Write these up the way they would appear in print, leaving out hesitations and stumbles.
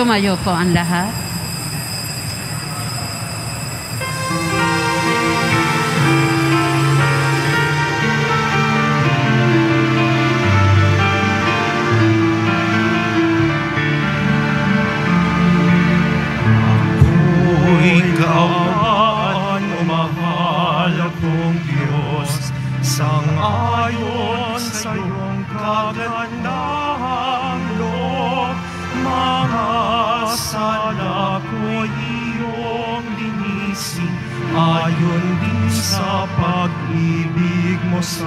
Tumayo po ang lahat. Ako'y kaawaan o mahal akong Diyos, sang-ayon sa iyong kagandahang loob, mga sala ko'y iyong linisin, ayon din sa pag-ibig mo sa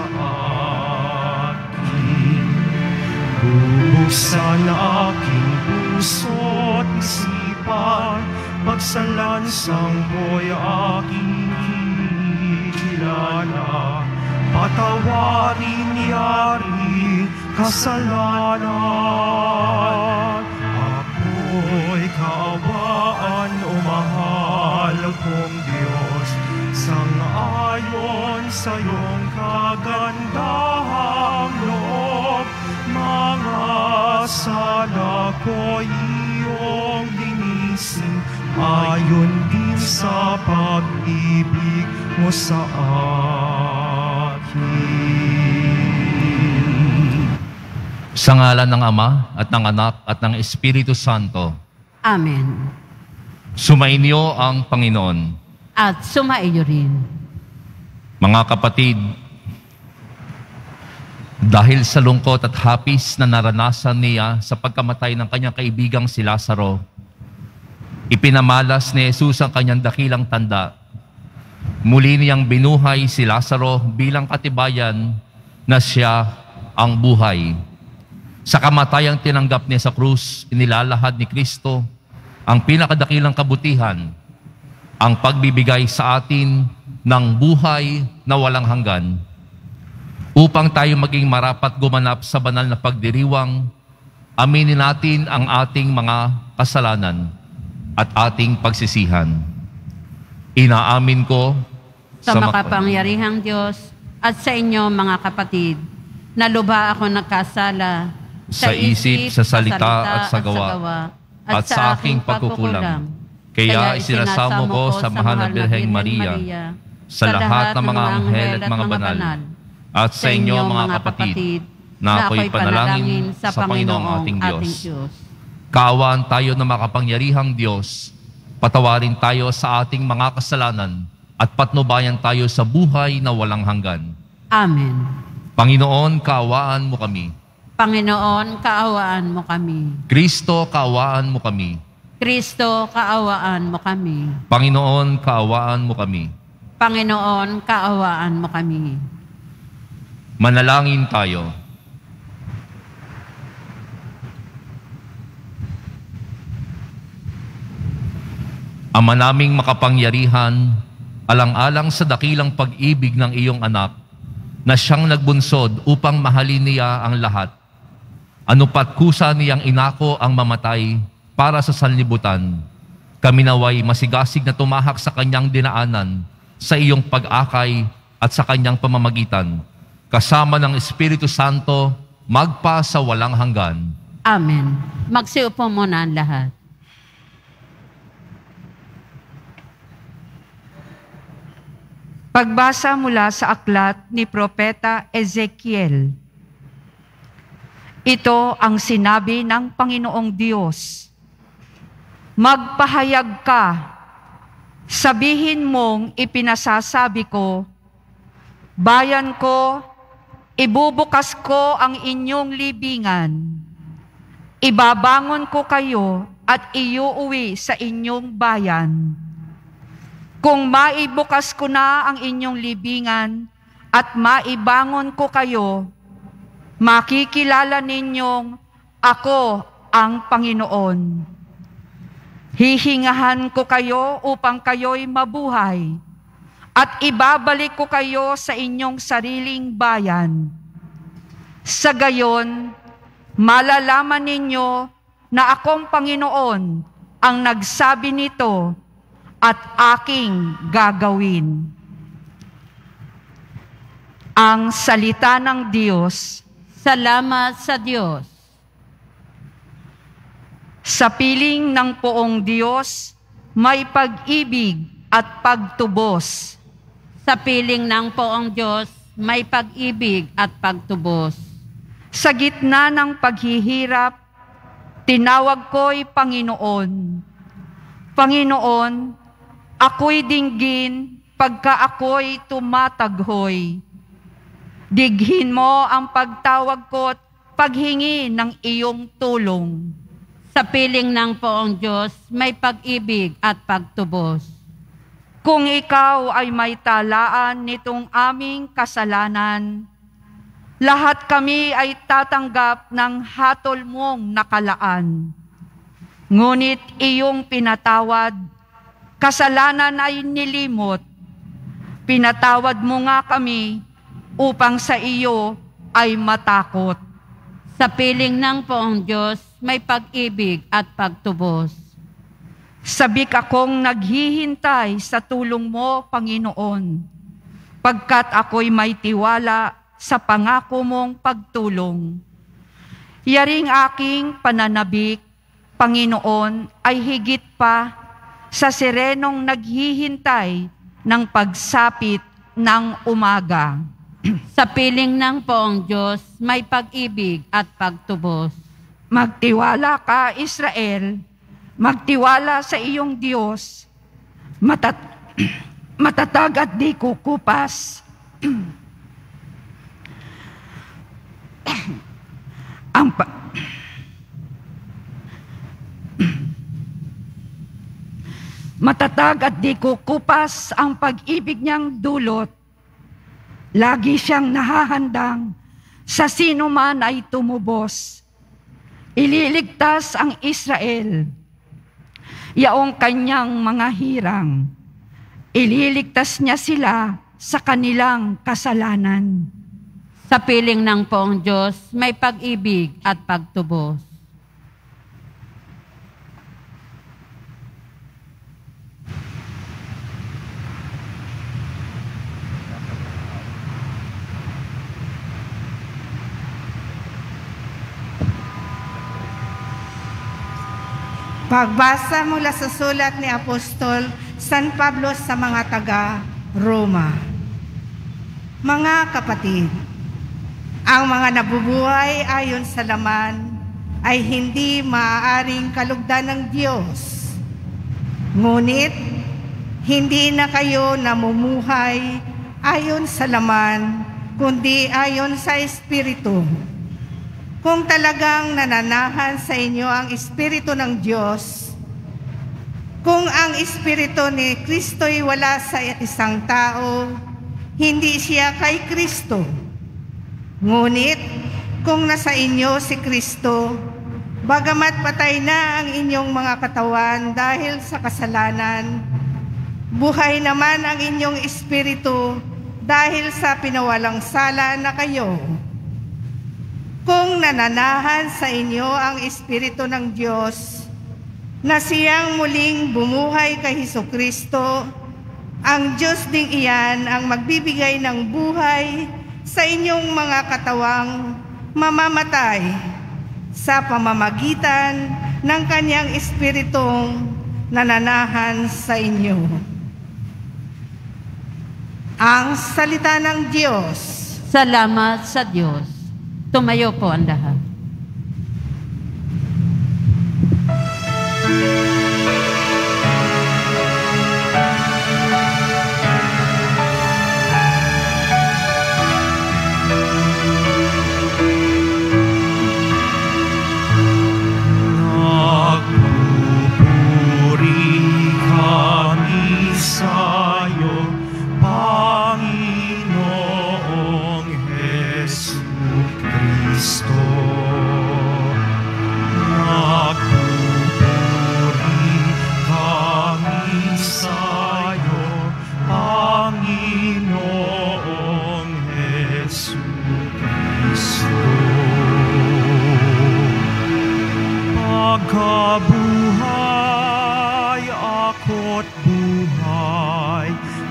akin. Bubuksan aking puso't isipan, pagsalansang ko'y aking kilala. Patawarin niyari kasalanan. Ako'y kaawaan o mahal akong Diyos, sang-ayon sa iyong kagandahang loob, mga sala ko'y iyong linisin, ayon din sa pag-ibig mo sa sa ngalan ng Ama at ng Anak at ng Espiritu Santo. Amen. Sumainyo ang Panginoon. At sumaiyo rin. Mga kapatid, dahil sa lungkot at hapis na naranasan niya sa pagkamatay ng kanyang kaibigang si Lazaro, ipinamalas ni Jesus ang kanyang dakilang tanda. Muli niyang binuhay si Lazaro bilang katibayan na siya ang buhay. Sa kamatayang tinanggap niya sa krus, inilalahad ni Kristo ang pinakadakilang kabutihan, ang pagbibigay sa atin ng buhay na walang hanggan, upang tayo maging marapat gumanap sa banal na pagdiriwang. Aminin natin ang ating mga kasalanan at ating pagsisihan. Inaamin ko sa makapangyarihang Diyos at sa inyo, mga kapatid, na lubha ako nagkasala sa isip, sa salita at sa gawa, at sa aking pagkukulang. Kaya isinasamo ko sa mahal na Birheng Maria, sa lahat ng mga anghel at mga banal, at sa inyo, mga kapatid, na ako'y panalangin sa Panginoong ating Diyos. Kaawaan tayo ng makapangyarihang Diyos. Patawarin tayo sa ating mga kasalanan at patnubayan tayo sa buhay na walang hanggan. Amen. Panginoon, kaawaan mo kami. Panginoon, kaawaan mo kami. Kristo, kaawaan mo kami. Kristo, kaawaan mo kami. Panginoon, kaawaan mo kami. Panginoon, kaawaan mo kami. Manalangin tayo. Ama naming makapangyarihan, alang-alang sa dakilang pag-ibig ng iyong anak, na siyang nagbunsod upang mahalin niya ang lahat. Ano pat kusa niyang inako ang mamatay para sa sanlibutan, kami naway masigasig na tumahak sa kanyang dinaanan, sa iyong pag-akay at sa kanyang pamamagitan, kasama ng Espiritu Santo, magpa sa walang hanggan. Amen. Magsiupo muna ang lahat. Pagbasa mula sa aklat ni Propeta Ezekiel. Ito ang sinabi ng Panginoong Diyos. Magpahayag ka, sabihin mong ipinasasabi ko, bayan ko, ibubukas ko ang inyong libingan, ibabangon ko kayo at iuuwi sa inyong bayan. Kung maibukas ko na ang inyong libingan at maibangon ko kayo, makikilala ninyong ako ang Panginoon. Hihingahan ko kayo upang kayo'y mabuhay at ibabalik ko kayo sa inyong sariling bayan. Sa gayon, malalaman ninyo na akong Panginoon ang nagsabi nito at aking gagawin. Ang salita ng Diyos. Salamat sa Diyos. Sa piling ng poong Diyos, may pag-ibig at pagtubos. Sa piling ng poong Diyos, may pag-ibig at pagtubos. Sa gitna ng paghihirap, tinawag ko'y Panginoon. Panginoon, ako'y dinggin pagka ako'y tumataghoy. Dighin mo ang pagtawag ko't paghingi ng iyong tulong. Sa piling ng poong Diyos, may pag-ibig at pagtubos. Kung ikaw ay may talaan nitong aming kasalanan, lahat kami ay tatanggap ng hatol mong nakalaan. Ngunit iyong pinatawad, kasalanan ay nilimot. Pinatawad mo nga kami upang sa iyo ay matakot. Sa piling ng poong Diyos, may pag-ibig at pagtubos. Sabik akong naghihintay sa tulong mo, Panginoon, pagkat ako'y may tiwala sa pangako mong pagtulong. Yaring aking pananabik, Panginoon, ay higit pa sa sirenong naghihintay ng pagsapit ng umaga. Sa piling ng poong Diyos, may pag-ibig at pagtubos. Magtiwala ka, Israel, magtiwala sa iyong Diyos, matatag at di kukupas. Matatag at di kukupas ang pag-ibig niyang dulot. Lagi siyang nahahandang sa sino man ay tumubos. Ililigtas ang Israel, yaong kanyang mga hirang. Ililigtas niya sila sa kanilang kasalanan. Sa piling ng poong Diyos, may pag-ibig at pagtubos. Pagbasa mula sa sulat ni Apostol San Pablo sa mga taga-Roma. Mga kapatid, ang mga nabubuhay ayon sa laman ay hindi maaaring kalugdan ng Diyos. Ngunit, hindi na kayo namumuhay ayon sa laman, kundi ayon sa Espiritu. Kung talagang nananahan sa inyo ang Espiritu ng Diyos, kung ang Espiritu ni Kristo'y wala sa isang tao, hindi siya kay Kristo. Ngunit, kung nasa inyo si Kristo, bagamat patay na ang inyong mga katawan dahil sa kasalanan, buhay naman ang inyong Espiritu dahil sa pinawalang sala na kayo. Kung nananahan sa inyo ang Espiritu ng Diyos, na siyang muling bumuhay kay Hesukristo, ang Diyos ding iyan ang magbibigay ng buhay sa inyong mga katawang mamamatay sa pamamagitan ng kanyang Espiritong nananahan sa inyo. Ang salita ng Diyos. Salamat sa Diyos. Tumayo po ang lahat. Nagpupuri kami sa'yo, Panginoong Hesus Kristo. Nagpupuri kami sa'yo, Panginoong Hesus Kristo. Pagkabuhay ako't buhay,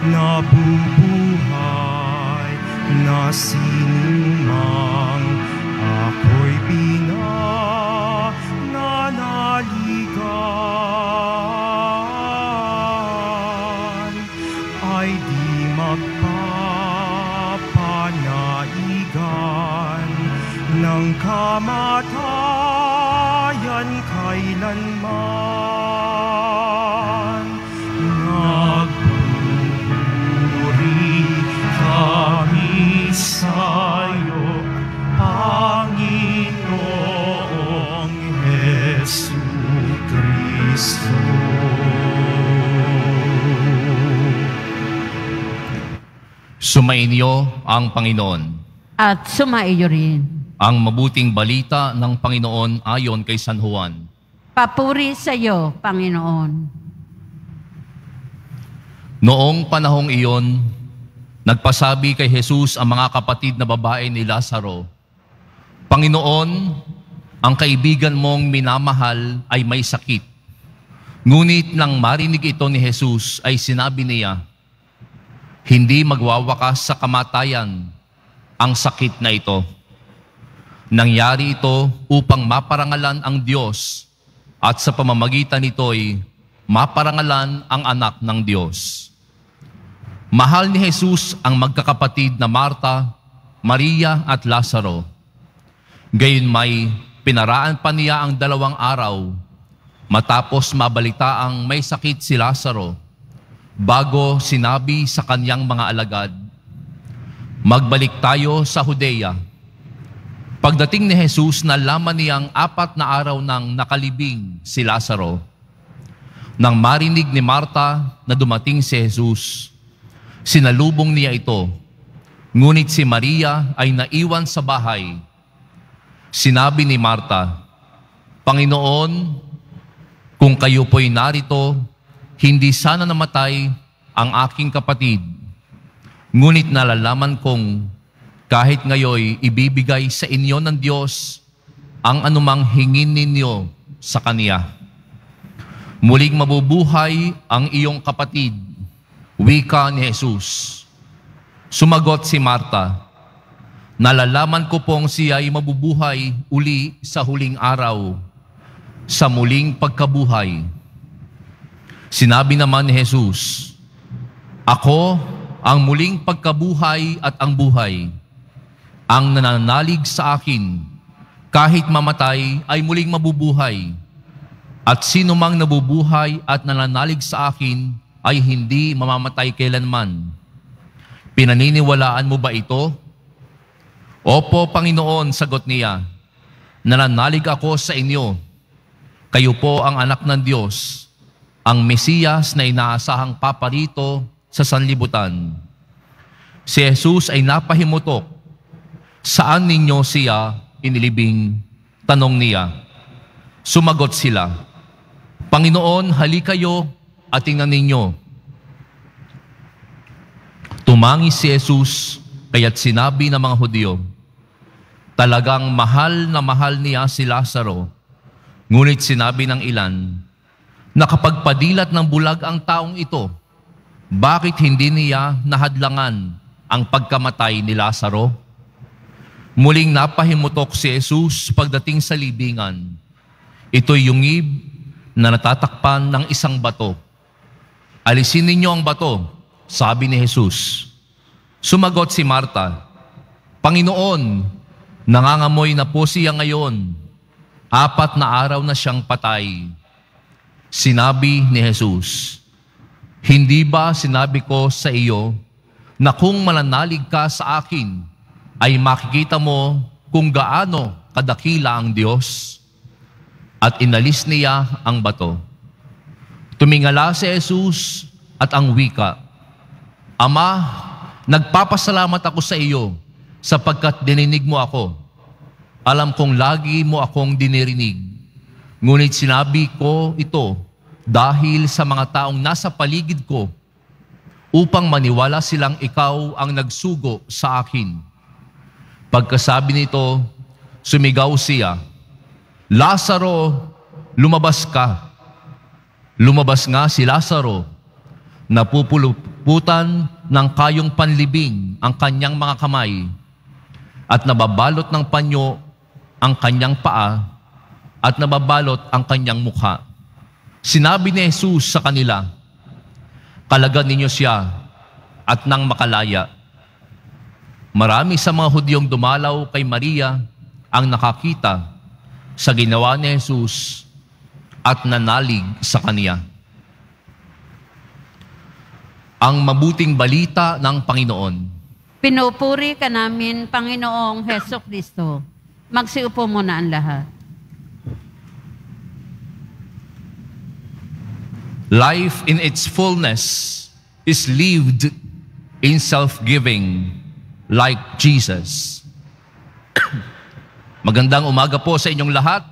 nabubuhay na sinumang ako'y binananalig. kailanman nagpupuri kami sa'yo, Panginoong Hesu Kristo. Sumainyo ang Panginoon at sumaiyo rin. Ang mabuting balita ng Panginoon ayon kay San Juan. Papuri sa iyo, Panginoon. Noong panahong iyon, nagpasabi kay Jesus ang mga kapatid na babae ni Lazaro, Panginoon, ang kaibigan mong minamahal ay may sakit. Ngunit nang marinig ito ni Jesus ay sinabi niya, hindi magwawakas sa kamatayan ang sakit na ito. Nangyari ito upang maparangalan ang Diyos at sa pamamagitan nito'y maparangalan ang anak ng Diyos. Mahal ni Jesus ang magkakapatid na Marta, Maria at Lazaro. Gayunmay, pinaraan pa niya ang 2 araw matapos mabalitaang may sakit si Lazaro bago sinabi sa kanyang mga alagad, magbalik tayo sa Judea. Pagdating ni Jesus, nalaman niyang 4 na araw nang nakalibing si Lazaro. Nang marinig ni Marta na dumating si Jesus, sinalubong niya ito, ngunit si Maria ay naiwan sa bahay. Sinabi ni Marta, Panginoon, kung kayo po'y narito, hindi sana namatay ang aking kapatid. Ngunit nalalaman kong kahit ngayoy, ibibigay sa inyo ng Diyos ang anumang hingin ninyo sa Kanya. Muling mabubuhay ang iyong kapatid, wika ni Jesus. Sumagot si Marta, nalalaman ko pong siya'y mabubuhay uli sa huling araw, sa muling pagkabuhay. Sinabi naman ni Jesus, ako ang muling pagkabuhay at ang buhay. Ang nananalig sa akin, kahit mamatay ay muling mabubuhay. At sino mang nabubuhay at nananalig sa akin ay hindi mamamatay kailanman. Pinaniniwalaan mo ba ito? Opo, Panginoon, sagot niya. Nananalig ako sa inyo. Kayo po ang anak ng Diyos, ang Mesiyas na inaasahang paparito sa sanlibutan. Si Jesus ay napahimutok. Saan ninyo siya inilibing? Tanong niya. Sumagot sila, Panginoon, halikayo at tingnan ninyo. Tumangi si Jesus, kaya't sinabi ng mga Hudyo, talagang mahal na mahal niya si Lazaro. Ngunit sinabi ng ilan, nakapagpadilat ng bulag ang taong ito, bakit hindi niya nahadlangan ang pagkamatay ni Lazaro? Muling napahimutok si Jesus pagdating sa libingan. Ito'y yungib na natatakpan ng isang bato. Alisin ninyo ang bato, sabi ni Jesus. Sumagot si Marta, Panginoon, nangangamoy na po siya ngayon. 4 na araw na siyang patay. Sinabi ni Jesus, hindi ba sinabi ko sa iyo na kung mananalig ka sa akin, ay makikita mo kung gaano kadakila ang Diyos? At inalis niya ang bato. Tumingala si Jesus at ang wika, Ama, nagpapasalamat ako sa iyo sapagkat dininig mo ako. Alam kong lagi mo akong dinirinig. Ngunit sinabi ko ito dahil sa mga taong nasa paligid ko upang maniwala silang ikaw ang nagsugo sa akin. Pagkasabi nito, sumigaw siya, Lazaro, lumabas ka. Lumabas nga si Lazaro, napupuluputan ng kayong panlibing ang kanyang mga kamay at nababalot ng panyo ang kanyang paa at nababalot ang kanyang mukha. Sinabi ni Jesus sa kanila, kalagan ninyo siya at nang makalaya. Marami sa mga Hudyong dumalaw kay Maria ang nakakita sa ginawa ni Jesus at nanalig sa Kanya. Ang mabuting balita ng Panginoon. Pinupuri ka namin, Panginoong Heso Kristo. Magsiupo muna ang lahat. Life in its fullness is lived in self-giving like Jesus. Magandang umaga po sa inyong lahat.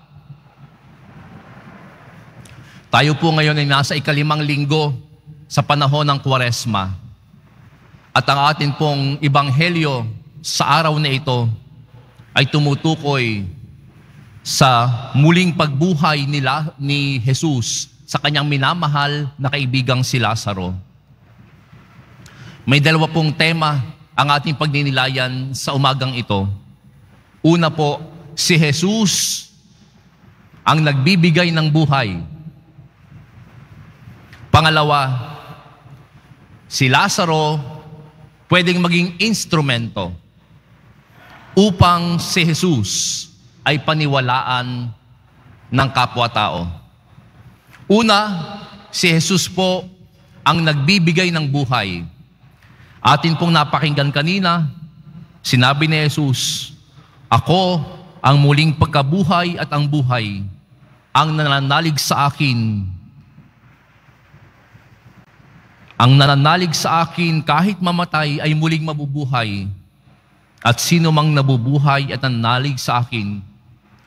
Tayo po ngayon ay nasa ikalimang linggo sa panahon ng Kwaresma. At ang atin pong ebanghelyo sa araw na ito ay tumutukoy sa muling pagbuhay nila ni Jesus sa kanyang minamahal na kaibigang si Lazaro. May dalawa pong tema ang ating pagninilayan sa umagang ito. Una po, si Jesus ang nagbibigay ng buhay. Pangalawa, si Lazaro pwedeng maging instrumento upang si Jesus ay paniwalaan ng kapwa-tao. Una, si Jesus po ang nagbibigay ng buhay. Atin pong napakinggan kanina, sinabi ni Jesus, "Ako ang muling pagkabuhay at ang buhay, ang nananalig sa akin. Ang nananalig sa akin kahit mamatay ay muling mabubuhay. At sino mang nabubuhay at nananalig sa akin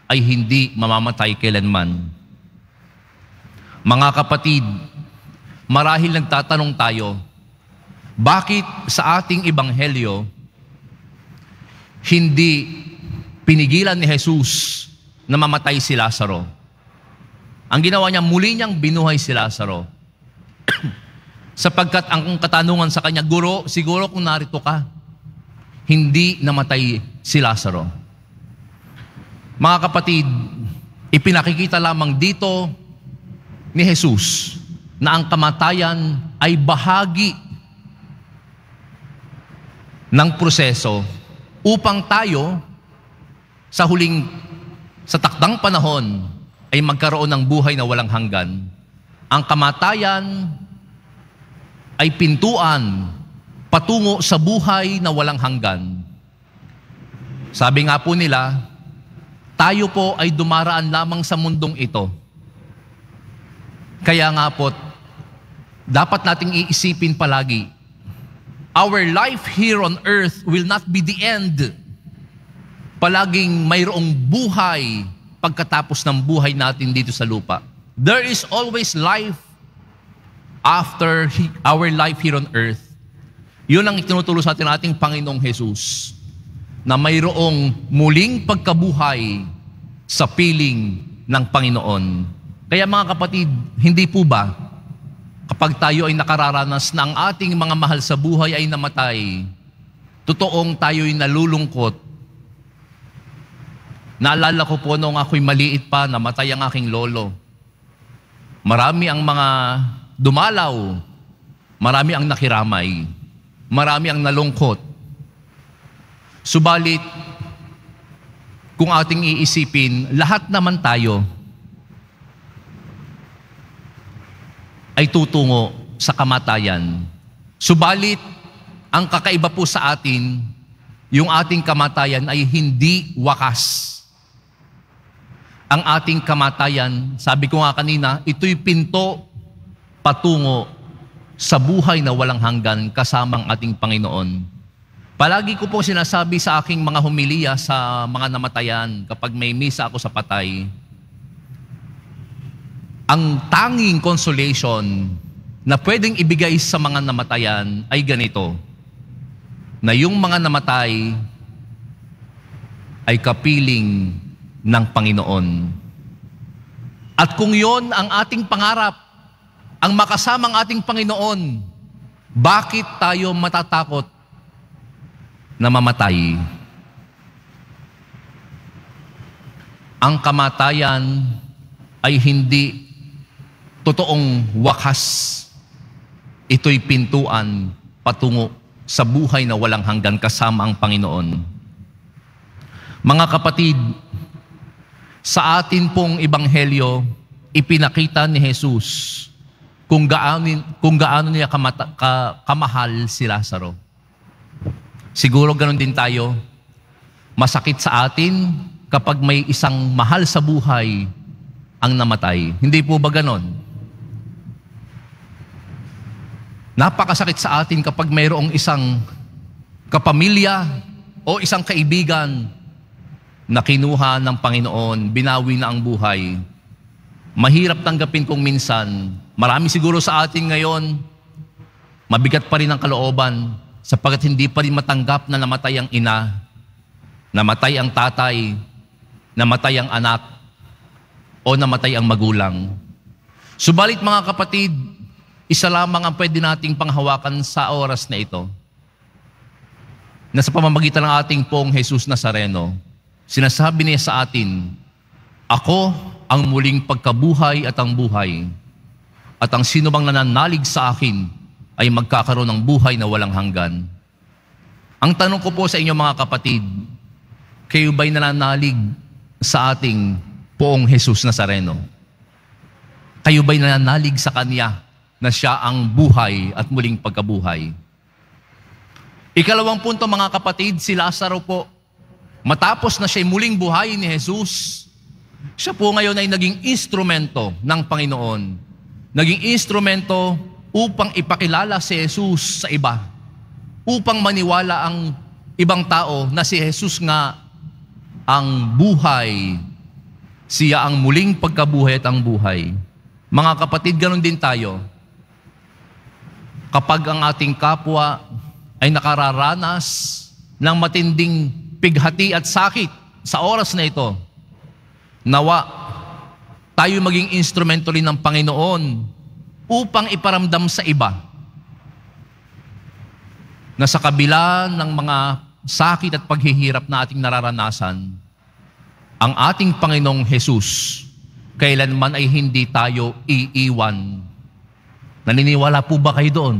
ay hindi mamamatay kailanman." Mga kapatid, marahil nagtatanong tayo, bakit sa ating ebanghelyo, hindi pinigilan ni Jesus na mamatay si Lazaro? Ang ginawa niya, muli niyang binuhay si Lazaro. Sapagkat ang katanungan sa kanya, "Guro, siguro kung narito ka, hindi namatay si Lazaro." Mga kapatid, ipinakikita lamang dito ni Jesus na ang kamatayan ay bahagi ng proseso upang tayo sa takdang panahon ay magkaroon ng buhay na walang hanggan. Ang kamatayan ay pintuan patungo sa buhay na walang hanggan. Sabi nga po nila, tayo po ay dumaraan lamang sa mundong ito. Kaya nga po, dapat nating iisipin palagi, our life here on earth will not be the end. Palaging mayroong buhay pagkatapos ng buhay natin dito sa lupa. There is always life after our life here on earth. Yun ang itinuturo sa atin ng ating Panginoong Jesus, na mayroong muling pagkabuhay sa piling ng Panginoon. Kaya mga kapatid, hindi po ba kapag tayo ay nakararanas na ang ating mga mahal sa buhay ay namatay, totoong tayo'y nalulungkot? Naalala ko po noong ako'y maliit pa, namatay ang aking lolo. Marami ang mga dumalaw, marami ang nakiramay, marami ang nalungkot. Subalit, kung ating iisipin, lahat naman tayo ay tutungo sa kamatayan. Subalit, ang kakaiba po sa atin, yung ating kamatayan ay hindi wakas. Ang ating kamatayan, sabi ko nga kanina, ito'y pinto patungo sa buhay na walang hanggan kasamang ating Panginoon. Palagi ko pong sinasabi sa aking mga homilya sa mga namatayan kapag may misa ako sa patay, ang tanging consolation na pwedeng ibigay sa mga namatayan ay ganito, na yung mga namatay ay kapiling ng Panginoon. At kung yon ang ating pangarap, ang makasamang ating Panginoon, bakit tayo matatakot na mamatay? Ang kamatayan ay hindi totoong wakas. Ito'y pintuan patungo sa buhay na walang hanggan kasama ang Panginoon. Mga kapatid, sa atin pong ebanghelyo, ipinakita ni Jesus kung gaano niya kamahal si Lazaro. Siguro ganun din tayo. Masakit sa atin kapag may isang mahal sa buhay ang namatay. Hindi po ba ganun? Napakasakit sa atin kapag mayroong isang kapamilya o isang kaibigan na kinuha ng Panginoon, binawi na ang buhay. Mahirap tanggapin kung minsan. Marami siguro sa atin ngayon, mabigat pa rin ang kalooban sapagkat hindi pa rin matanggap na namatay ang ina, namatay ang tatay, namatay ang anak, o namatay ang magulang. Subalit mga kapatid, isa lamang ang pwede nating panghawakan sa oras na ito. Na sa pamamagitan ng ating Poong Jesus Nazareno, sinasabi niya sa atin, ako ang muling pagkabuhay at ang buhay, at ang sino bang nananalig sa akin ay magkakaroon ng buhay na walang hanggan. Ang tanong ko po sa inyo mga kapatid, kayo ba'y nananalig sa ating Poong Jesus Nazareno? Kayo ba'y nananalig sa Kanya na siya ang buhay at muling pagkabuhay? Ikalawang punto mga kapatid, si Lazaro po, matapos na siya'y muling buhay ni Jesus, siya po ngayon ay naging instrumento ng Panginoon. Naging instrumento upang ipakilala si Jesus sa iba, upang maniwala ang ibang tao na si Jesus nga ang buhay, siya ang muling pagkabuhay at ang buhay. Mga kapatid, ganun din tayo. Kapag ang ating kapwa ay nakararanas ng matinding pighati at sakit sa oras na ito, nawa tayo maging instrumento rin ng Panginoon upang iparamdam sa iba na sa kabila ng mga sakit at paghihirap na ating nararanasan, ang ating Panginoong Jesus kailanman ay hindi tayo iiwan. Naniniwala po ba kayo doon?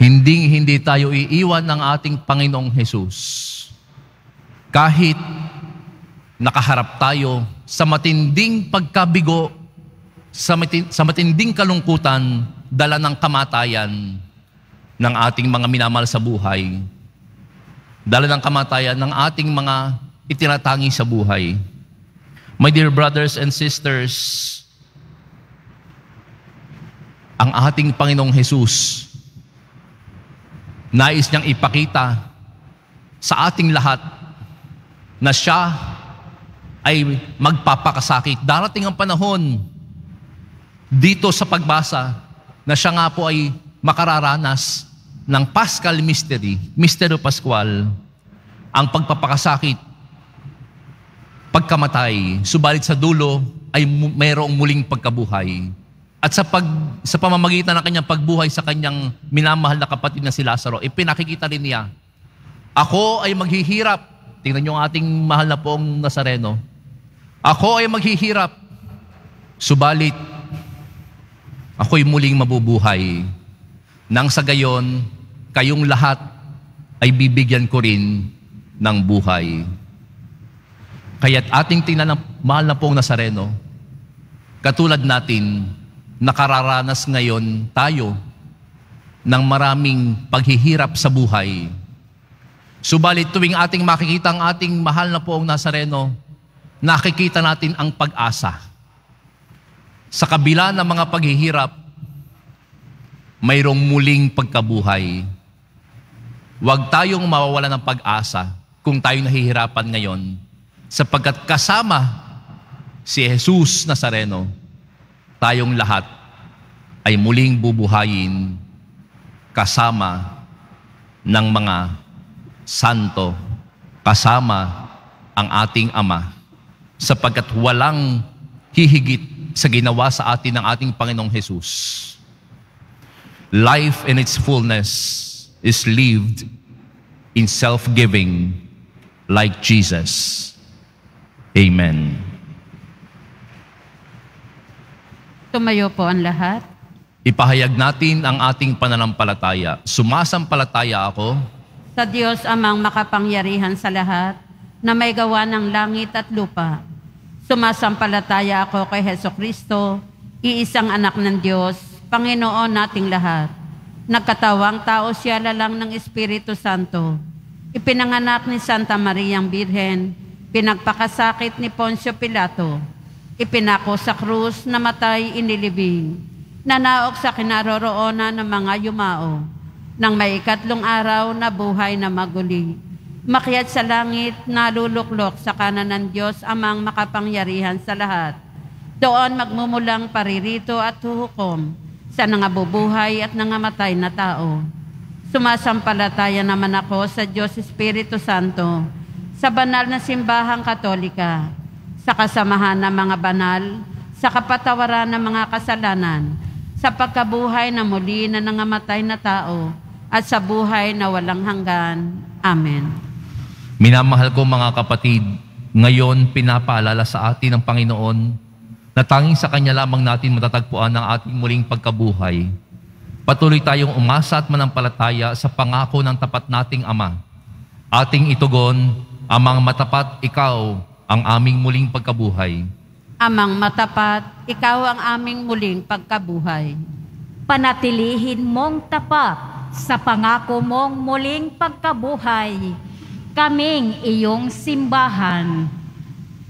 Hindi tayo iiwan ng ating Panginoong Jesus. Kahit nakaharap tayo sa matinding pagkabigo, sa matinding kalungkutan, dala ng kamatayan ng ating mga minamahal sa buhay, dala ng kamatayan ng ating mga itinatangi sa buhay. My dear brothers and sisters, ang ating Panginoong Jesus, nais niyang ipakita sa ating lahat na siya ay magpapakasakit. Darating ang panahon dito sa pagbasa na siya nga po ay makararanas ng Paschal Mystery, Misterio Pascual, ang pagpapakasakit, pagkamatay, subalit sa dulo ay mayroong muling pagkabuhay. At sa pamamagitan ng kanyang pagbuhay sa kanyang minamahal na kapatid na si Lazaro, ipinakikita rin niya, ako ay maghihirap. Tingnan niyo ang ating mahal na Poong Nazareno. Ako ay maghihirap, subalit ako'y muling mabubuhay. Nang sa gayon, kayong lahat ay bibigyan ko rin ng buhay. Kaya't ating tingnan ang mahal na Poong Nazareno, katulad natin, nakararanas ngayon tayo ng maraming paghihirap sa buhay. Subalit tuwing ating makikita ang ating mahal na Poong Nazareno, nakikita natin ang pag-asa. Sa kabila ng mga paghihirap, mayroong muling pagkabuhay. Huwag tayong mawawala ng pag-asa kung tayo nahihirapan ngayon, sapagkat kasama si Jesus Nazareno, tayong lahat ay muling bubuhayin kasama ng mga santo, kasama ang ating Ama, sapagkat walang hihigit sa ginawa sa atin ng ating Panginoong Jesus. Life in its fullness is lived in self-giving like Jesus. Amen. Tumayo po ang lahat. Ipahayag natin ang ating pananampalataya. Sumasampalataya ako sa Diyos Amang makapangyarihan sa lahat, na may gawa ng langit at lupa, Sumasampalataya ako kay Hesukristo, iisang anak ng Diyos, Panginoon nating lahat. Nagkatawang tao siya lalang ng Espiritu Santo. Ipinanganak ni Santa Mariang Birhen, pinagpakasakit ni Poncio Pilato. Ipinako sa krus, namatay, inilibing. Nanaok sa kinaroroonan ng mga yumao. Nang may ikatlong araw na buhay na maguli. Makiat sa langit, naluluklok sa kanan ng Diyos amang makapangyarihan sa lahat. Doon magmumulang paririto at huhukom sa nangabubuhay at nangamatay na tao. Sumasampalataya naman ako sa Diyos Espiritu Santo, sa banal na simbahang katolika, sa kasamahan ng mga banal, sa kapatawaran ng mga kasalanan, sa pagkabuhay na muli na nangamatay na tao, at sa buhay na walang hanggan. Amen. Minamahal ko mga kapatid, ngayon pinapaalala sa atin ng Panginoon na tanging sa Kanya lamang natin matatagpuan ang ating muling pagkabuhay. Patuloy tayong umasa at manampalataya sa pangako ng tapat nating Ama. Ating itugon, Amang matapat, Ikaw ang aming muling pagkabuhay. Amang matapat, Ikaw ang aming muling pagkabuhay. Panatilihin mong tapat sa pangako mong muling pagkabuhay. Kaming iyong simbahan,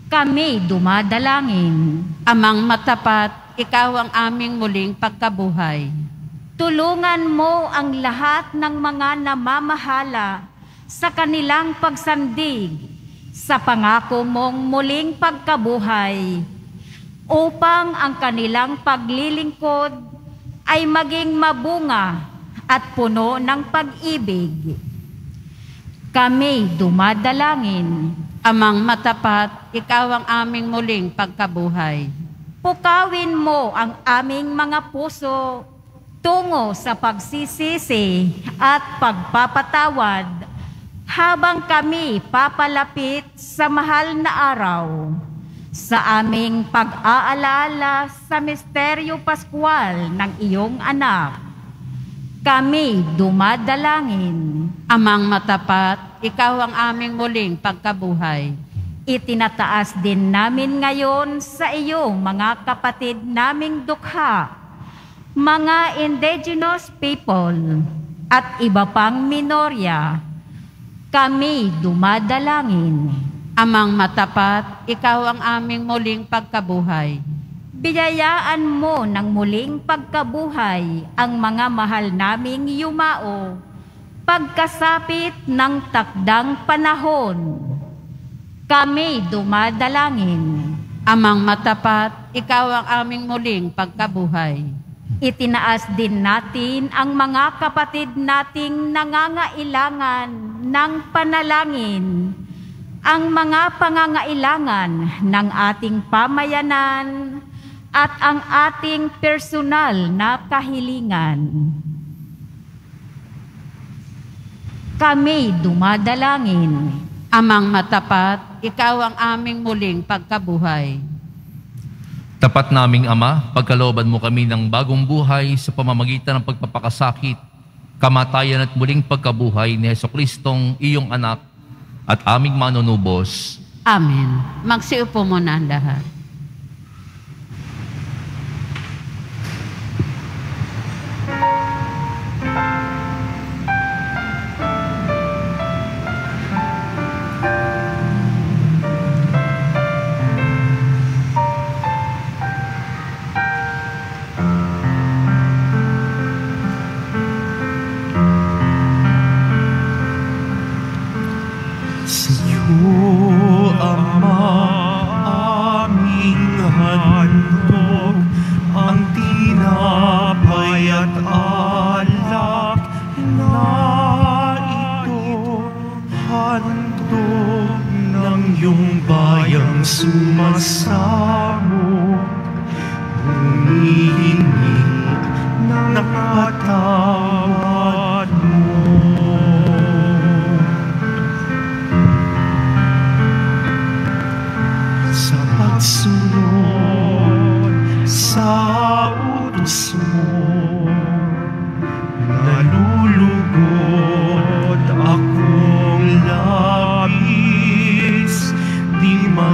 kami dumadalangin. Amang matapat, Ikaw ang aming muling pagkabuhay. Tulungan mo ang lahat ng mga namamahala sa kanilang pagsandig sa pangako mong muling pagkabuhay, upang ang kanilang paglilingkod ay maging mabunga at puno ng pag-ibig. Kami dumadalangin. Amang matapat, Ikaw ang aming muling pagkabuhay. Pukawin mo ang aming mga puso tungo sa pagsisisi at pagpapatawad habang kami papalapit sa mahal na araw. Sa aming pag-aalala sa misteryo pascual ng iyong anak, kami dumadalangin. Amang matapat, Ikaw ang aming muling pagkabuhay. Itinataas din namin ngayon sa iyo, mga kapatid naming dukha, mga indigenous people, at iba pang minorya. Kami dumadalangin. Amang matapat, Ikaw ang aming muling pagkabuhay. Biyayaan mo ng muling pagkabuhay ang mga mahal naming yumao pagkasapit ng takdang panahon. Kami dumadalangin. Amang matapat, Ikaw ang aming muling pagkabuhay. Itinaas din natin ang mga kapatid nating nangangailangan ng panalangin, ang mga pangangailangan ng ating pamayanan, at ang ating personal na kahilingan. Kami dumadalangin. Amang matapat, Ikaw ang aming muling pagkabuhay. Tapat naming Ama, pagkalooban mo kami ng bagong buhay sa pamamagitan ng pagpapakasakit, kamatayan at muling pagkabuhay ni Hesukristong iyong anak at aming manunubos. Amen. Magsiupo muna ang lahat.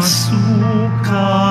Suka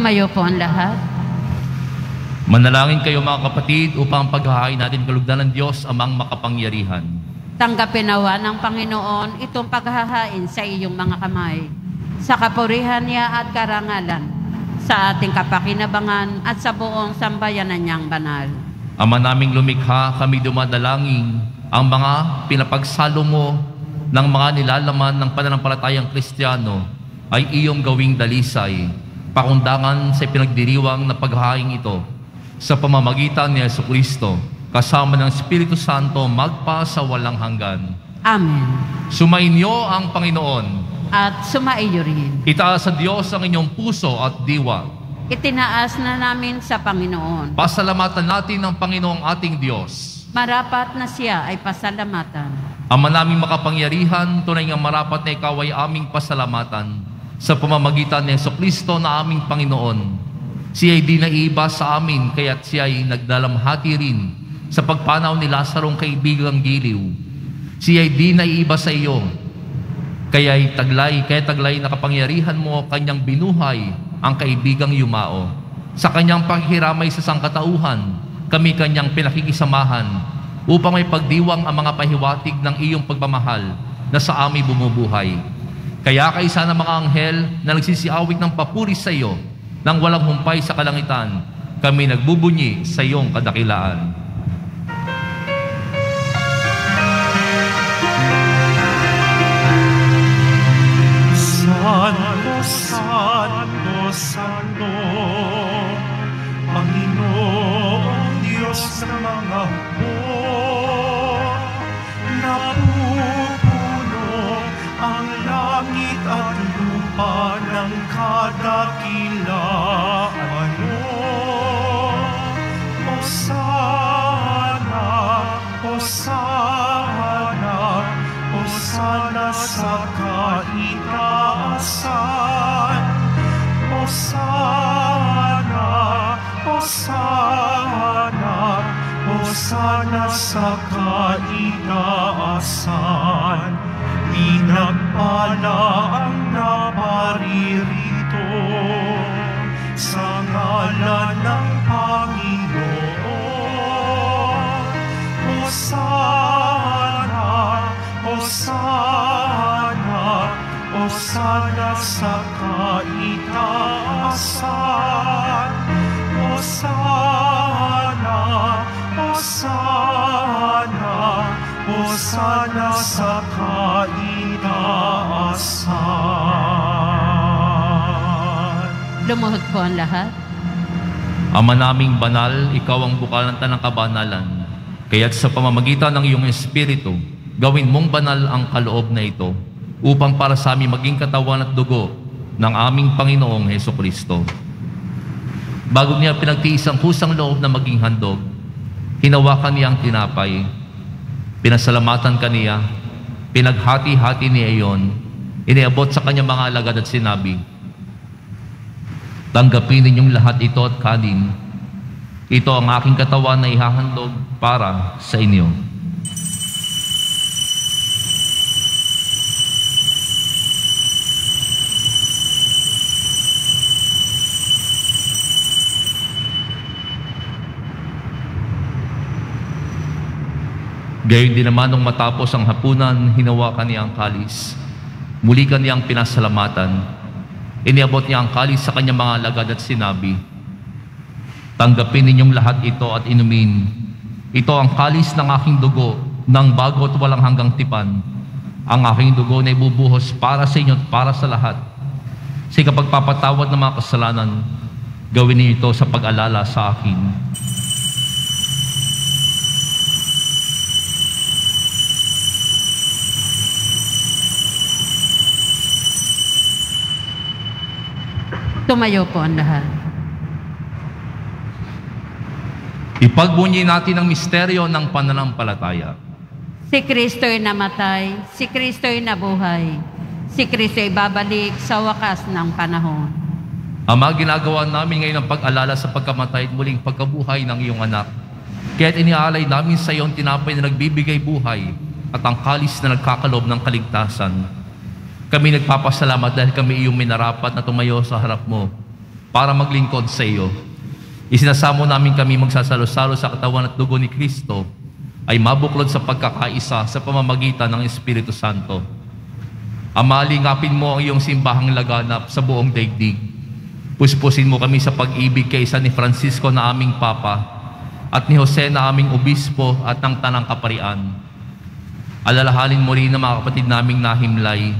Tumayo po ang lahat. Manalangin kayo mga kapatid upang paghahain natin kalugdan ng Diyos amang makapangyarihan. Tanggapin nawa ng Panginoon itong paghahain sa iyong mga kamay, sa kapurihan niya at karangalan, sa ating kapakinabangan at sa buong sambayanan niyang banal. Ama naming lumikha, kami dumadalangin ang mga pinapagsalo mo ng mga nilalaman ng pananampalatayang Kristiyano ay iyong gawing dalisay, pakundangan sa pinagdiriwang na paghahain ito sa pamamagitan ni Jesucristo, kasama ng Espiritu Santo magpa sa walang hanggan. Amen. Sumainyo ang Panginoon. At sumaiyo rin. Itaas sa Diyos ang inyong puso at diwa. Itinaas na namin sa Panginoon. Pasalamatan natin ang Panginoong ating Diyos. Marapat na siya ay pasalamatan. Ama naming makapangyarihan, tunay nga marapat na ikaw ay aming pasalamatan sa pamamagitan ni Jesucristo na aming Panginoon. Siya ay di naiba sa amin, kaya't siya ay nagdalamhati rin sa pagpanaw ni Lazarong kaibigang giliw. Siya ay di naiba sa iyo, kaya taglay na kapangyarihan mo kanyang binuhay ang kaibigang yumao. Sa kanyang paghiramay sa sangkatauhan, kami kanyang pinakikisamahan upang may pagdiwang ang mga pahiwatig ng iyong pagmamahal na sa amin bumubuhay. Kaya kaisa ng mga anghel na nagsisiawit ng papuri sa iyo nang walang humpay sa kalangitan, kami nagbubunyi sa iyong kadakilaan. Santo, Santo, Santo, Panginoon Diyos ng mga at lupa ng kadakilaan mo. Hosana, Hosana, Hosana sa kaitaasan. Hosana, Hosana, Hosana sa kaitaasan. Pinagpala ang naparirito sa ngalan ng Panginoon. Hosana, Hosana, Hosana sa kaitaasan. Hosana, Hosana, Hosana sa kaitaasan. Lumuhod po ang lahat. Ama naming banal, ikaw ang bukalanta ng kabanalan, kaya't sa pamamagitan ng iyong Espiritu, gawin mong banal ang kaloob na ito upang para sa amin maging katawan at dugo ng aming Panginoong Jesucristo. Bago niya pinagtiis ang kusang loob na maging handog, hinawakan niya ang tinapay, pinasalamatan kaniya, pinaghati-hati niya iyon, iniabot sa kanyang mga alagad at sinabi, tanggapin ninyong lahat ito at kanin. Ito ang aking katawan na ihahandog para sa inyo. Gayon din naman nung matapos ang hapunan, hinawakan niya ang kalis. Muli niya ang pinasalamatan. Iniabot niya ang kalis sa kanyang mga alagad at sinabi, tanggapin ninyong lahat ito at inumin. Ito ang kalis ng aking dugo, ng bago at walang hanggang tipan. Ang aking dugo na ibubuhos para sa inyo at para sa lahat. Sa ikapagpapatawad ng mga kasalanan, gawin niyo ito sa pag-alala sa akin. Tumayo po ang lahat. Ipagbunyi natin ang misteryo ng pananampalataya. Si Kristo'y namatay, si Kristo'y nabuhay, si Kristo'y babalik sa wakas ng panahon. Ama, ginagawa namin ngayon ang pag-alala sa pagkamatay at muling pagkabuhay ng iyong anak. Kaya't inialay namin sa iyo ang tinapay na nagbibigay buhay at ang kalis na nagkakalob ng kaligtasan. Kami nagpapasalamat dahil kami iyong minarapat na tumayo sa harap mo para maglingkod sa iyo. Isinasamo namin kami magsasalo-salo sa katawan at dugo ni Kristo ay mabuklod sa pagkakaisa sa pamamagitan ng Espiritu Santo. Ama, lingapin mo ang iyong simbahang laganap sa buong daigdig. Puspusin mo kami sa pag-ibig kaysa ni Francisco na aming Papa at ni Jose na aming Obispo at ng Tanang Kaparian. Alalahanin mo rin ang mga kapatid naming nahimlay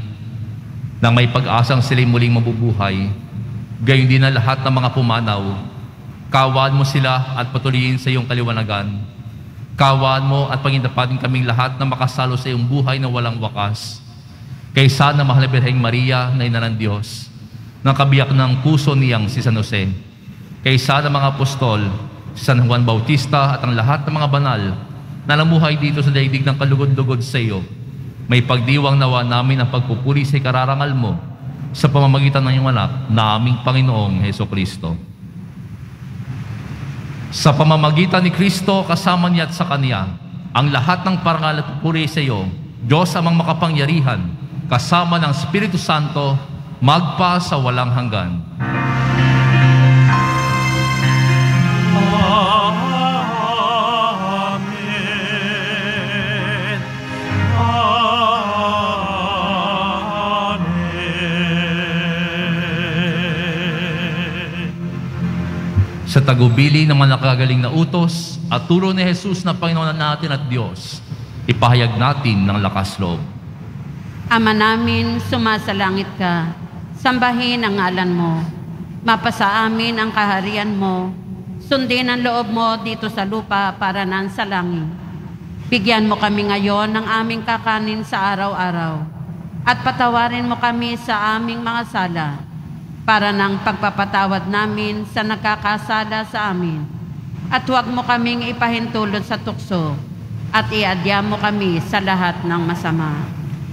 na may pag-asang sila'y muling mabubuhay. Gayon din na lahat ng mga pumanaw. Kawaan mo sila at patuloyin sa iyong kaliwanagan. Kawaan mo at pagindapatin kaming lahat na makasalo sa iyong buhay na walang wakas. Kaysa na mahal na Birheng Maria na ina ng Diyos, na kabiyak ng puso niyang si San Jose. Kaysa na mga apostol, si San Juan Bautista at ang lahat ng mga banal na namuhay dito sa daigdig ng kalugod-lugod sa iyo, may pagdiwang nawa namin ang pagpupuri sa ikararangal mo sa pamamagitan ng iyong anak na aming Panginoong Hesukristo. Sa pamamagitan ni Kristo, kasama niya at sa Kanya, ang lahat ng parangal at pupuri sa iyo, Diyos amang makapangyarihan, kasama ng Espiritu Santo, magpa sa walang hanggan. Sa tagubili ng manakagaling na utos at turo ni Jesus na Panginoon natin at Diyos, ipahayag natin ng lakas loob. Ama namin, sumasalangit ka. Sambahin ang ngalan mo. Mapasa amin ang kaharian mo. Sundin ang loob mo dito sa lupa para nang sa langit. Bigyan mo kami ngayon ng aming kakanin sa araw-araw. At patawarin mo kami sa aming mga sala, para ng pagpapatawad namin sa nakakasala sa amin. At huwag mo kaming ipahintulot sa tukso, at iadya mo kami sa lahat ng masama.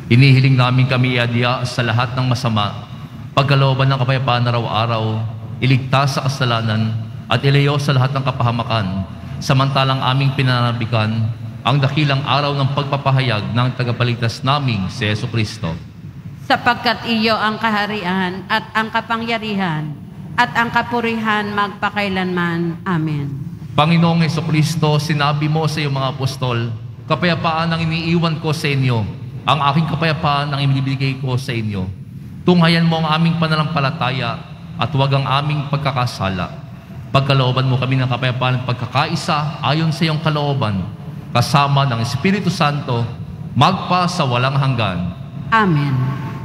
Inihiling namin kami iadya sa lahat ng masama, pagkalooban ng kapayapaan araw-araw, iligtas sa kasalanan, at ilayo sa lahat ng kapahamakan, samantalang aming pinanabikan ang dakilang araw ng pagpapahayag ng tagapaligtas naming si Hesukristo. Sapagkat iyo ang kaharian at ang kapangyarihan at ang kapurihan magpakailanman. Amen. Panginoong Hesukristo, sinabi mo sa iyong mga apostol, kapayapaan ang iniiwan ko sa inyo, ang aking kapayapaan ang ibinibigay ko sa inyo. Tunghayan mo ang aming pananampalataya at huwag ang aming pagkakasala. Pagkalooban mo kami ng kapayapaan at pagkakaisa ayon sa iyong kalooban, kasama ng Espiritu Santo, magpa sa walang hanggan. Amen.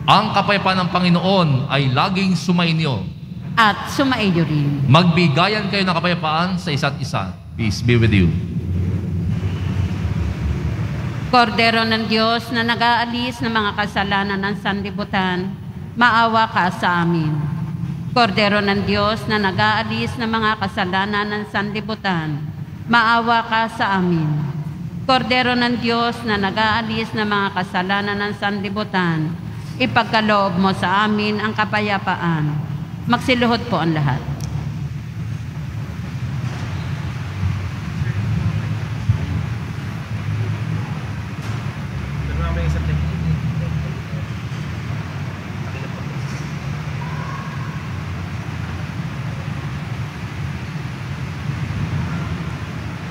Ang kapayapaan ng Panginoon ay laging sumainyo. At sumaiyo rin. Magbigayan kayo ng kapayapaan sa isa't isa. Peace be with you. Kordero ng Diyos na nag-aalis ng mga kasalanan ng sanlibutan, maawa ka sa amin. Kordero ng Diyos na nag-aalis ng mga kasalanan ng sanlibutan, maawa ka sa amin. Kordero ng Diyos na nag-aalis ng mga kasalanan ng sanlibutan, ipagkaloob mo sa amin ang kapayapaan. Magsiluhod po ang lahat.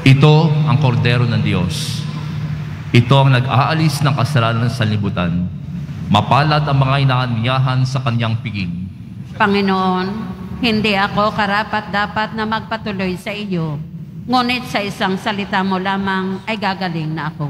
Ito ang kordero ng Diyos. Ito ang nag-aalis ng kasalanan ng sanlibutan. Mapalad ang mga inaanyayahan sa kanyang piging. Panginoon, hindi ako karapat-dapat na magpatuloy sa iyo, ngunit sa isang salita mo lamang ay gagaling na ako.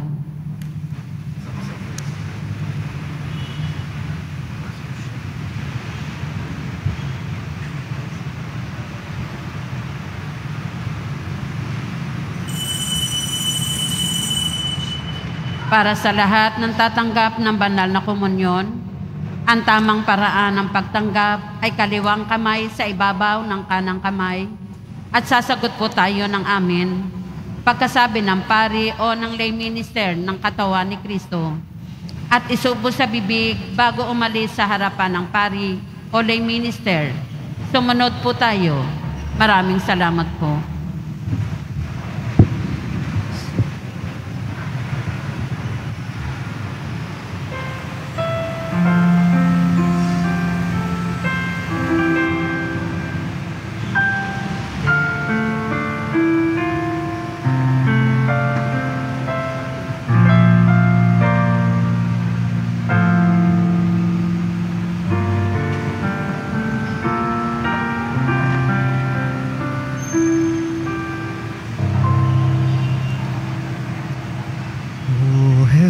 Para sa lahat ng tatanggap ng banal na komunyon, ang tamang paraan ng pagtanggap ay kaliwang kamay sa ibabaw ng kanang kamay at sasagot po tayo ng amin pagkasabi ng pari o ng lay minister ng katawan ni Kristo at isubo sa bibig bago umalis sa harapan ng pari o lay minister. Sumunod po tayo. Maraming salamat po.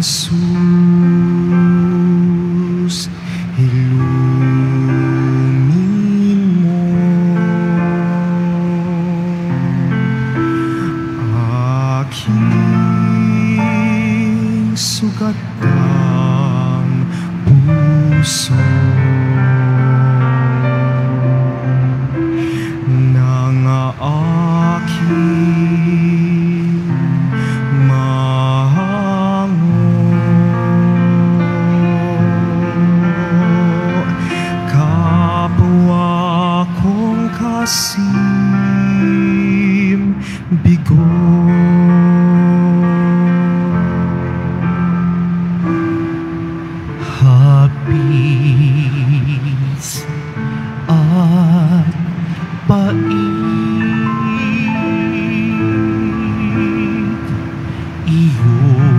Jesus, ilumin mo aking sugat ng puso. Kasim bigo habis at pait iyong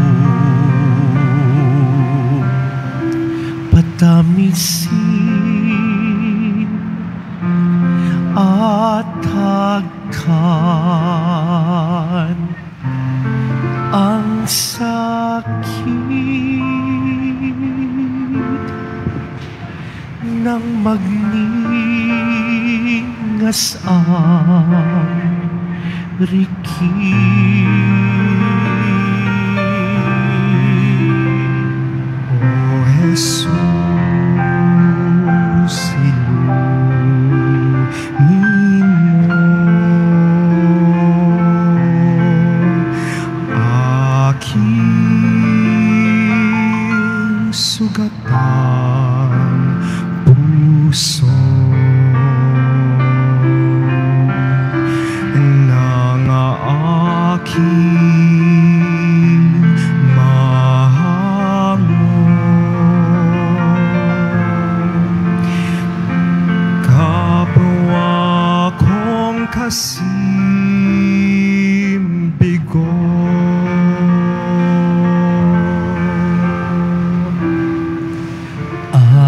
patamisin at hagkan ang sakit ng magningas ang rikim. O Jesus, sugatan puso ng aking mahangon, kapwa kong kasimbigo.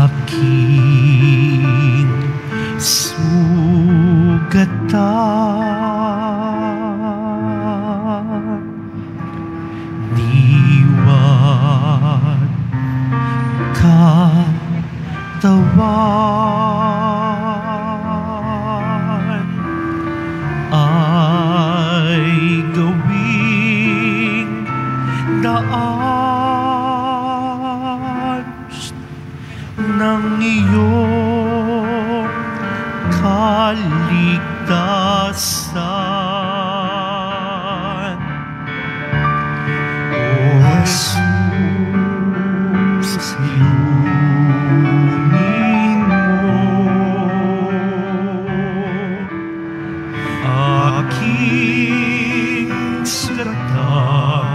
Aking sugatan diwan katawan ay gawing daan ng iyong kaligtasan. O Jesus, ilumin mo aking sugatan.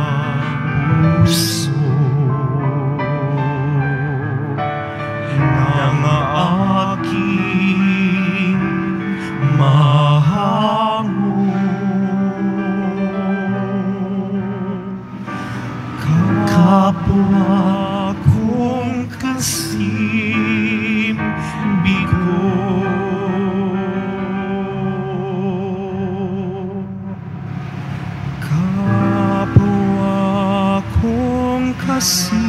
Kapwa kong kasimbigo, kapwa kong kasimbigo.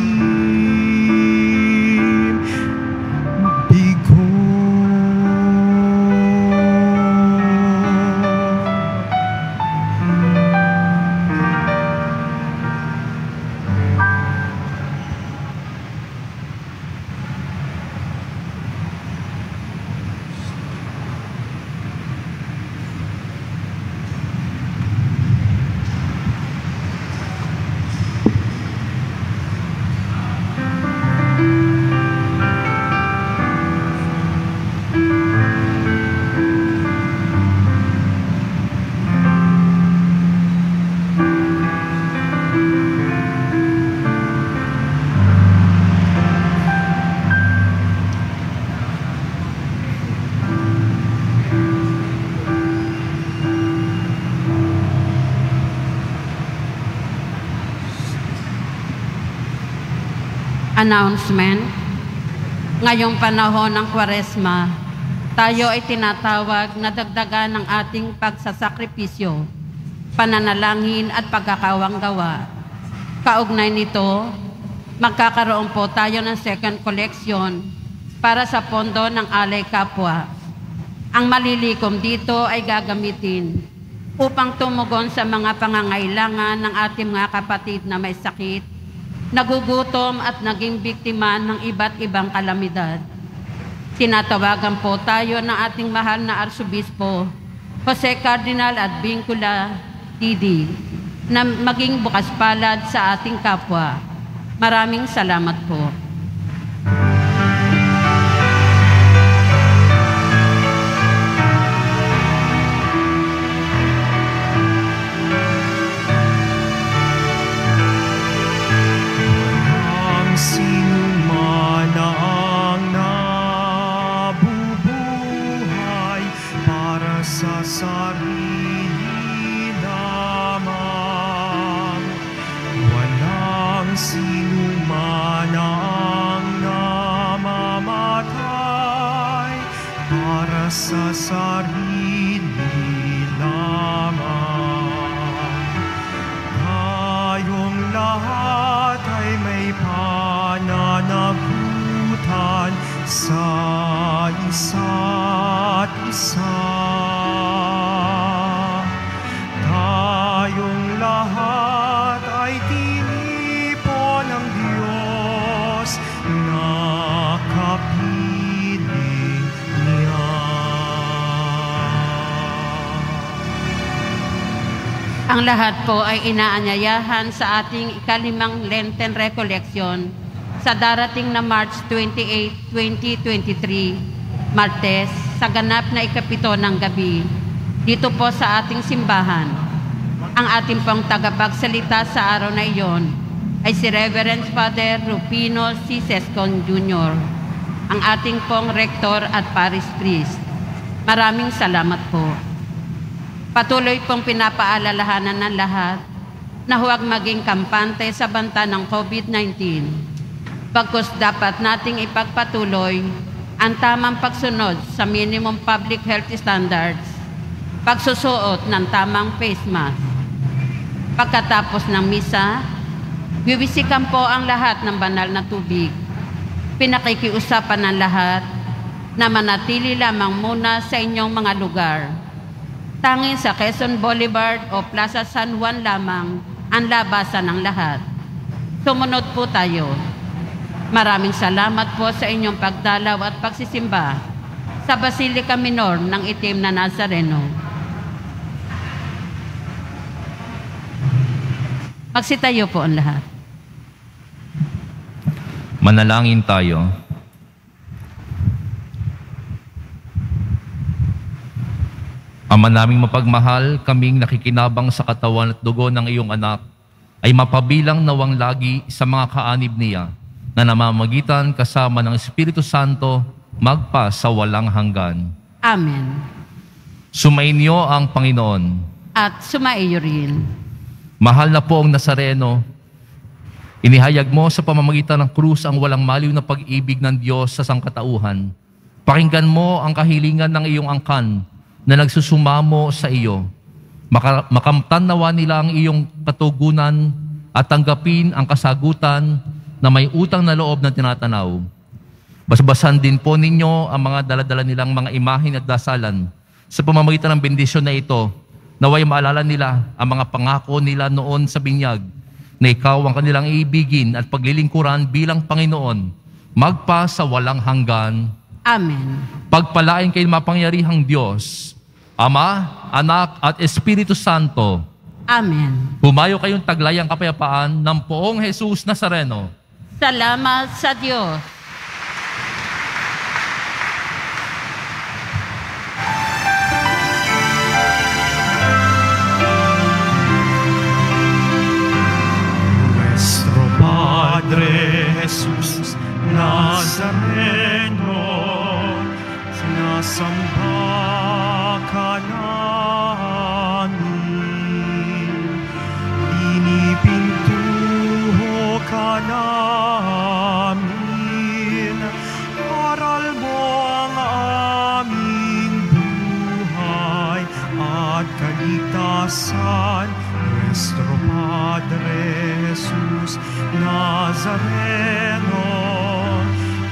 Announcement. Ngayong panahon ng Kwaresma, tayo ay tinatawag na dagdagan ng ating pagsasakripisyo, pananalangin at pagkakawanggawa. Kaugnay nito magkakaroon po tayo ng second collection para sa pondo ng Alay Kapwa. Ang malilikom dito ay gagamitin upang tumugon sa mga pangangailangan ng ating mga kapatid na may sakit, nagugutom at naging biktima ng iba't ibang kalamidad. Tinatawagan po tayo ng ating mahal na Arsobispo, Jose Cardinal Advíncula Didi, na maging bukas palad sa ating kapwa. Maraming salamat po. Sa sarili lamang tayong lahat ay may pananagutan sa isa't isa. Tayong lahat ay tinipon ng Diyos na ang lahat po ay inaanyayahan sa ating ikalimang Lenten Recollection sa darating na March 28, 2023, Martes, sa ganap na ikapito ng gabi, dito po sa ating simbahan. Ang ating pong tagapagsalita sa araw na iyon ay si Reverend Father Rufino C. Sescon Jr., ang ating pong Rector at Parish Priest. Maraming salamat po. Patuloy pong pinapaalalahanan ng lahat na huwag maging kampante sa banta ng COVID-19. Bagkus dapat nating ipagpatuloy ang tamang pagsunod sa minimum public health standards, pagsusuot ng tamang face mask. Pagkatapos ng misa, bibisikan po ang lahat ng banal na tubig. Pinakikiusapan ng lahat na manatili lamang muna sa inyong mga lugar. Tanging sa Quezon Boulevard o Plaza San Juan lamang ang labasan ng lahat. Sumunod po tayo. Maraming salamat po sa inyong pagdalaw at pagsisimba sa Basilica Minor ng Itim na Nazareno. Magsitayo po ang lahat. Manalangin tayo. Ama naming mapagmahal, kaming nakikinabang sa katawan at dugo ng iyong anak, ay mapabilang nawang lagi sa mga kaanib niya, na namamagitan kasama ng Espiritu Santo, magpa sa walang hanggan. Amen. Sumainyo ang Panginoon. At sumaiyo rin. Mahal na poong Nazareno, inihayag mo sa pamamagitan ng krus ang walang maliw na pag-ibig ng Diyos sa sangkatauhan. Pakinggan mo ang kahilingan ng iyong angkan, na nagsusumamo sa iyo. Makamtanawa nila ang iyong katugunan at tanggapin ang kasagutan na may utang na loob na tinatanaw. Basbasan din po ninyo ang mga daladala nilang mga imahin at dasalan sa pamamagitan ng bendisyon na ito, naway maalala nila ang mga pangako nila noon sa binyag na ikaw ang kanilang iibigin at paglilingkuran bilang Panginoon, magpa sa walang hanggan. Amen. Pagpalain kayo ng mapangyarihang Diyos, Ama, Anak, at Espiritu Santo. Amen. Humayo kayong taglayang kapayapaan ng poong Jesus Nazareno. Salamat sa Diyos. Nuestro Padre Jesus Nazareno, samba ka namin, pinipintuho ka namin, aral mo ang aming buhay at kaligtasan, Nuestro Padre Jesus Nazareno. Nazareno,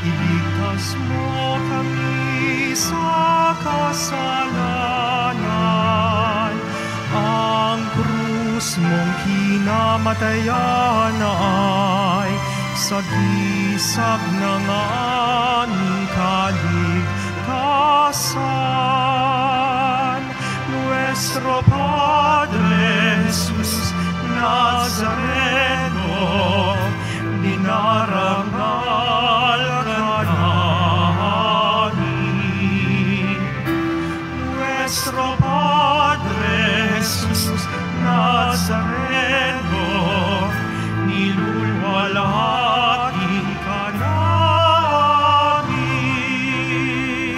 iligtas mo kami sa kasalanan. Ang krus mong kinamatayan ay sagisag ng aming kaligtasan. Nuestro Padre Jesus Nazareno, dinaramal ka namin. Nuestro Padre Jesus Nazareno, nilulwalhatin ka namin.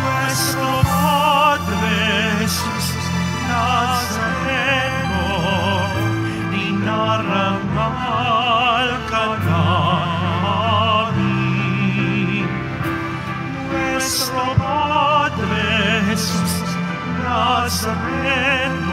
Nuestro Padre Jesus Nazareno, dinaramal ka namin. Nuestro Padre Jesus Nazareno,